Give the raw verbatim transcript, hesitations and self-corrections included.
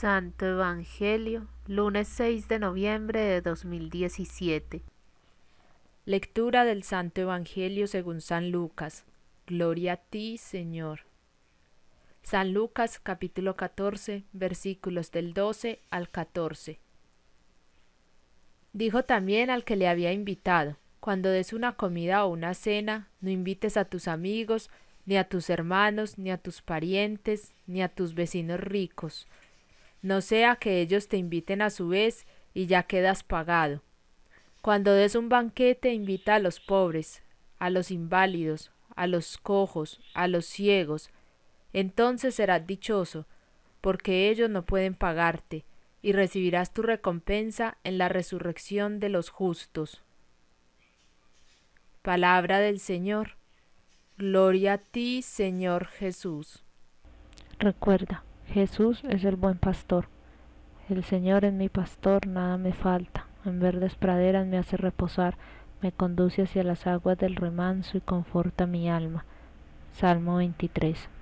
Santo Evangelio, lunes seis de noviembre de dos mil diecisiete. Lectura del Santo Evangelio según San Lucas. Gloria a ti, Señor. San Lucas, capítulo catorce, versículos del doce al catorce. Dijo también al que le había invitado: cuando des una comida o una cena, no invites a tus amigos, ni a tus hermanos, ni a tus parientes, ni a tus vecinos ricos, no sea que ellos te inviten a su vez y ya quedas pagado. Cuando des un banquete, invita a los pobres, a los inválidos, a los cojos, a los ciegos. Entonces serás dichoso, porque ellos no pueden pagarte, y recibirás tu recompensa en la resurrección de los justos. Palabra del Señor. Gloria a ti, Señor Jesús. Recuerda, Jesús es el buen pastor. El Señor es mi pastor, nada me falta. En verdes praderas me hace reposar, me conduce hacia las aguas del remanso y conforta mi alma. Salmo veintitrés.